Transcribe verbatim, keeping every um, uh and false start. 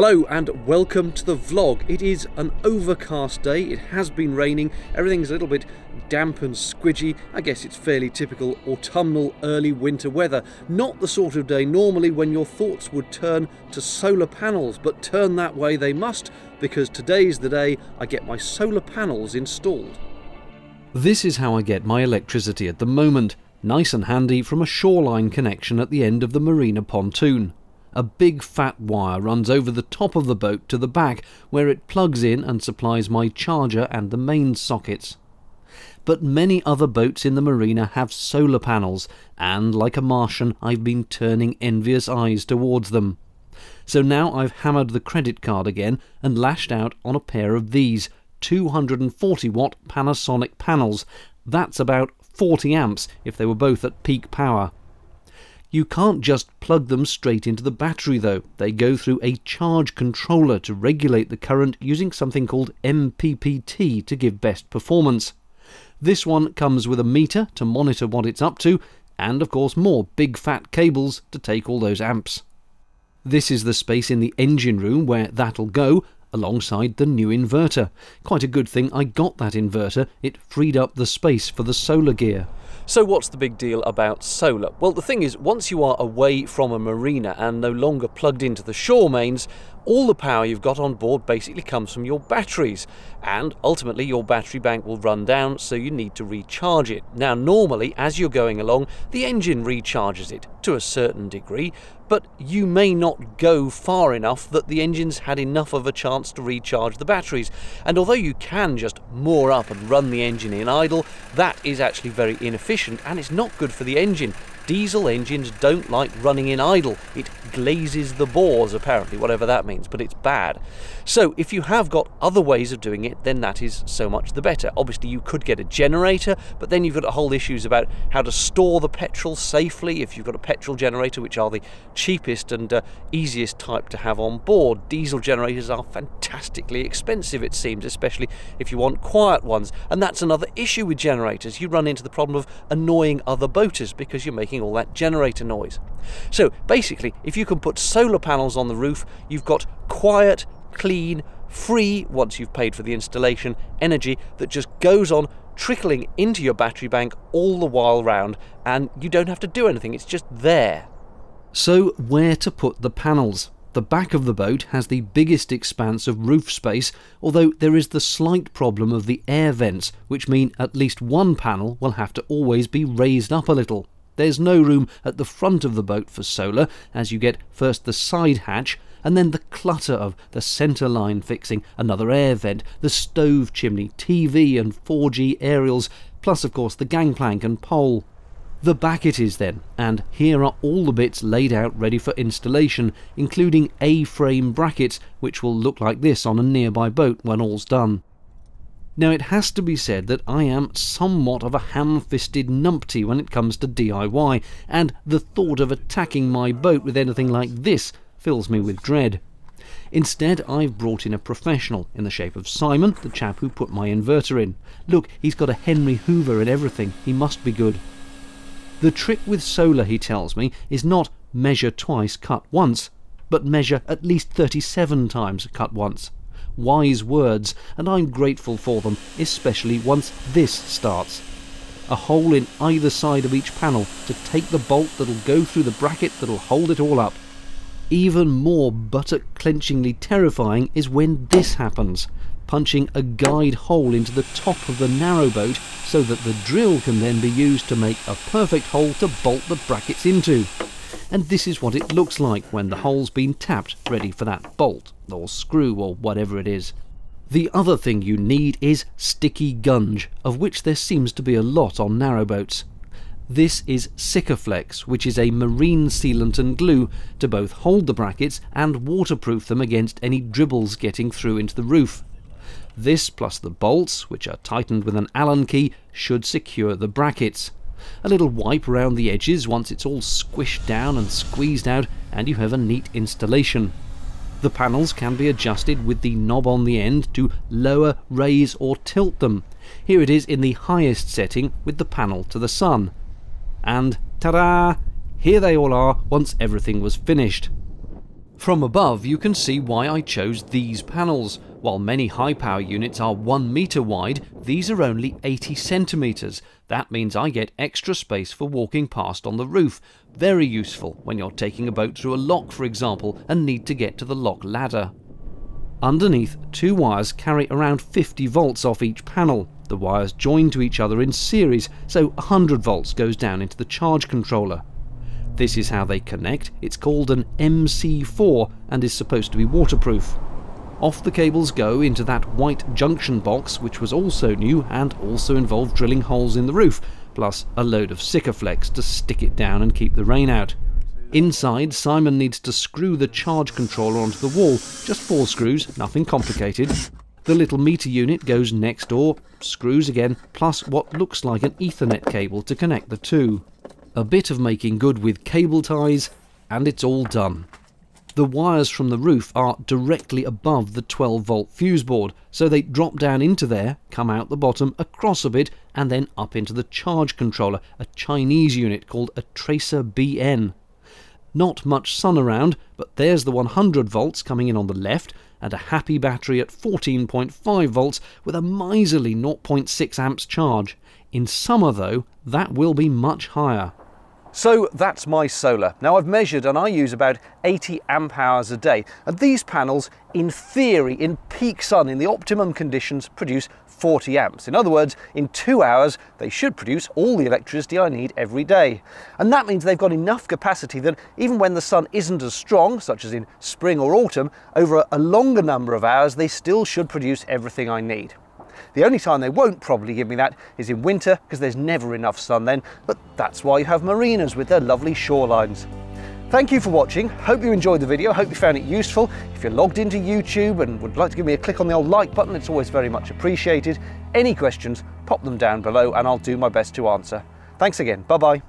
Hello and welcome to the vlog. It is an overcast day, it has been raining, everything's a little bit damp and squidgy. I guess it's fairly typical autumnal early winter weather. Not the sort of day normally when your thoughts would turn to solar panels, but turn that way they must, because today's the day I get my solar panels installed. This is how I get my electricity at the moment, nice and handy from a shoreline connection at the end of the marina pontoon. A big fat wire runs over the top of the boat to the back, where it plugs in and supplies my charger and the main sockets. But many other boats in the marina have solar panels, and like a Martian I've been turning envious eyes towards them. So now I've hammered the credit card again and lashed out on a pair of these two hundred forty watt Panasonic panels. That's about forty amps if they were both at peak power. You can't just plug them straight into the battery though, they go through a charge controller to regulate the current using something called M P P T to give best performance. This one comes with a meter to monitor what it's up to, and of course more big fat cables to take all those amps. This is the space in the engine room where that'll go, alongside the new inverter. Quite a good thing I got that inverter, it freed up the space for the solar gear. So what's the big deal about solar? Well, the thing is, once you are away from a marina and no longer plugged into the shore mains, all the power you've got on board basically comes from your batteries, and ultimately your battery bank will run down, so you need to recharge it. Now normally, as you're going along, the engine recharges it to a certain degree, but you may not go far enough that the engine's had enough of a chance to recharge the batteries. And although you can just moor up and run the engine in idle, that is actually very inefficient and it's not good for the engine. Diesel engines don't like running in idle. It glazes the bores, apparently, whatever that means, but it's bad. So if you have got other ways of doing it, then that is so much the better. Obviously you could get a generator, but then you've got whole issues about how to store the petrol safely if you've got a petrol generator, which are the cheapest and uh, easiest type to have on board. Diesel generators are fantastically expensive, it seems, especially if you want quiet ones. And that's another issue with generators. You run into the problem of annoying other boaters because you're making all that generator noise. So basically, if you can put solar panels on the roof, you've got quiet, clean, free, once you've paid for the installation, energy that just goes on trickling into your battery bank all the while round, and you don't have to do anything, it's just there. So where to put the panels? The back of the boat has the biggest expanse of roof space, although there is the slight problem of the air vents, which mean at least one panel will have to always be raised up a little. There's no room at the front of the boat for solar, as you get first the side hatch, and then the clutter of the centre line fixing, another air vent, the stove chimney, T V and four G aerials, plus of course the gangplank and pole. The back it is then, and here are all the bits laid out ready for installation, including A-frame brackets, which will look like this on a nearby boat when all's done. Now it has to be said that I am somewhat of a ham-fisted numpty when it comes to D I Y, and the thought of attacking my boat with anything like this fills me with dread. Instead, I've brought in a professional in the shape of Simon, the chap who put my inverter in. Look, he's got a Henry Hoover and everything, he must be good. The trick with solar, he tells me, is not measure twice, cut once, but measure at least thirty-seven times, cut once. Wise words, and I'm grateful for them, especially once this starts. A hole in either side of each panel to take the bolt that'll go through the bracket that'll hold it all up. Even more buttock-clenchingly terrifying is when this happens, punching a guide hole into the top of the narrowboat so that the drill can then be used to make a perfect hole to bolt the brackets into. And this is what it looks like when the hole's been tapped, ready for that bolt, or screw, or whatever it is. The other thing you need is sticky gunge, of which there seems to be a lot on narrowboats. This is Sikaflex, which is a marine sealant and glue to both hold the brackets and waterproof them against any dribbles getting through into the roof. This, plus the bolts, which are tightened with an Allen key, should secure the brackets. A little wipe around the edges once it's all squished down and squeezed out, and you have a neat installation. The panels can be adjusted with the knob on the end to lower, raise or tilt them. Here it is in the highest setting with the panel to the sun. And ta-da! Here they all are once everything was finished. From above you can see why I chose these panels. While many high power units are one meter wide, these are only eighty centimeters. That means I get extra space for walking past on the roof. Very useful when you're taking a boat through a lock, for example, and need to get to the lock ladder. Underneath, two wires carry around fifty volts off each panel. The wires join to each other in series, so one hundred volts goes down into the charge controller. This is how they connect. It's called an M C four and is supposed to be waterproof. Off the cables go into that white junction box, which was also new and also involved drilling holes in the roof, plus a load of Sikaflex to stick it down and keep the rain out. Inside, Simon needs to screw the charge controller onto the wall. Just four screws, nothing complicated. The little meter unit goes next door, screws again, plus what looks like an Ethernet cable to connect the two. A bit of making good with cable ties, and it's all done. The wires from the roof are directly above the twelve volt fuse board, so they drop down into there, come out the bottom, across a bit, and then up into the charge controller, a Chinese unit called a Tracer B N. Not much sun around, but there's the one hundred volts coming in on the left, and a happy battery at fourteen point five volts with a miserly zero point six amps charge. In summer though, that will be much higher. So that's my solar. Now I've measured and I use about eighty amp hours a day, and these panels in theory in peak sun in the optimum conditions produce forty amps. In other words, in two hours they should produce all the electricity I need every day, and that means they've got enough capacity that even when the sun isn't as strong, such as in spring or autumn, over a longer number of hours they still should produce everything I need. The only time they won't probably give me that is in winter, because there's never enough sun then, but that's why you have marinas with their lovely shorelines. Thank you for watching. Hope you enjoyed the video, hope you found it useful. If you're logged into YouTube and would like to give me a click on the old like button, it's always very much appreciated. Any questions, pop them down below and I'll do my best to answer. Thanks again, bye bye.